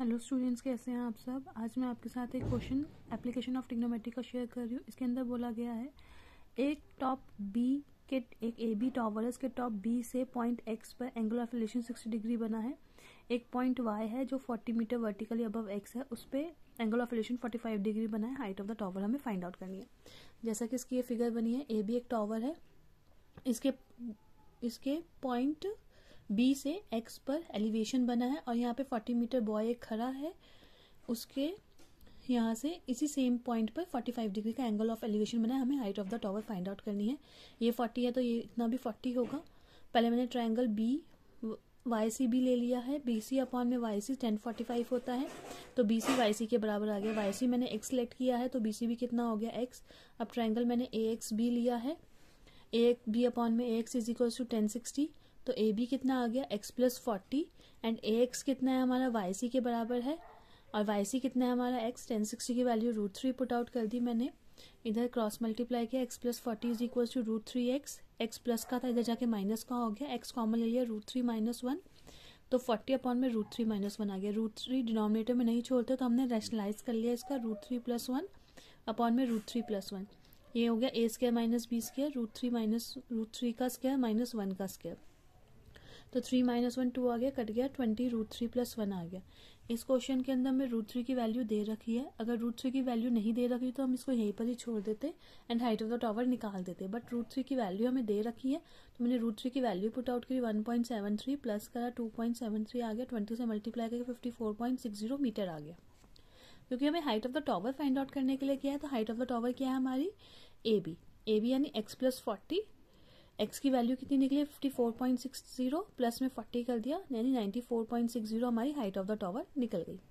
Hello students, कैसे हैं आप सब। आज मैं आपके साथ एक क्वेश्चन एप्लीकेशन ऑफ ट्रिग्नोमेट्री का शेयर कर रही हूँ। इसके अंदर बोला गया है एक टॉप बी के एक ए बी टॉवर है, इसके टॉप बी से पॉइंट एक्स पर एंगल ऑफ रिलेशन 60 डिग्री बना है। एक पॉइंट वाई है जो 40 मीटर वर्टिकली अबव एक्स है, उस पर एंगल ऑफ रिलेशन 45 डिग्री बना है। हाइट ऑफ द टॉवर हमें फाइंड आउट करनी है। जैसा कि इसकी ये फिगर बनी है, ए बी एक टॉवर है, इसके पॉइंट बी से एक्स पर एलिवेशन बना है और यहाँ पे 40 मीटर बॉय एक खड़ा है, उसके यहाँ से इसी सेम पॉइंट पर 45 डिग्री का एंगल ऑफ एलिवेशन बना है। हमें height of the tower find out करनी है। ये 40 है तो ये इतना भी 40 होगा। पहले मैंने triangle B Y C B ले लिया है। बी सी अपॉन में वाई सी 1045 होता है, तो बी सी वाई सी के बराबर आ गया। वाई सी मैंने एक्स सेलेक्ट किया है तो बी सी भी कितना हो गया, एक्स। अब ट्रायंगल मैंने ए एक्स बी लिया है, ए बी अपॉन में A X is equal to 1060, तो ए बी कितना आ गया, x plus 40। And A X कितना है हमारा, वाई सी के बराबर है, और वाई सी कितना है हमारा, x। 1060 की वैल्यू √3 पुट आउट कर दी मैंने। इधर क्रॉस मल्टीप्लाई किया, x plus 40 is equal to √3x। X plus का था, इधर जाके माइनस का हो गया, x कॉमन ले लिया, √3 माइनस 1, तो 40 अपॉन में √3 माइनस 1 आ गया। √3 डिनोमिनेटर में नहीं छोड़ते तो हमने रैशनलाइज कर लिया इसका। √3 प्लस 1 अपॉन में √3 प्लस 1, ये हो गया A square minus B square, √3 minus √3 का स्क्वायर माइनस 1 का स्क्वायर, तो 3 माइनस 1 2 आ गया, कट गया 20, √3 प्लस 1 आ गया। इस क्वेश्चन के अंदर मैं √3 की वैल्यू दे रखी है। अगर √3 की वैल्यू नहीं दे रखी तो हम इसको यहीं पर ही छोड़ देते and height of the tower निकाल देते, बट √3 की वैल्यू हमें दे रखी है तो मैंने √3 की वैल्यू पुट आउट करी। 1.73 प्लस करा 2.73 आ गया, 20 से मल्टीप्लाई करके 54.60 मीटर आ गया। क्योंकि हमें height of the tower find out करने के लिए किया है, तो हाइट ऑफ द टॉवर क्या है हमारी, ए बी। ए बी यानी एक्स प्लस 40, एक्स की वैल्यू कितनी निकली, 54.60 प्लस में 40 कर दिया यानी 94.60 हमारी हाइट ऑफ द टॉवर निकल गई।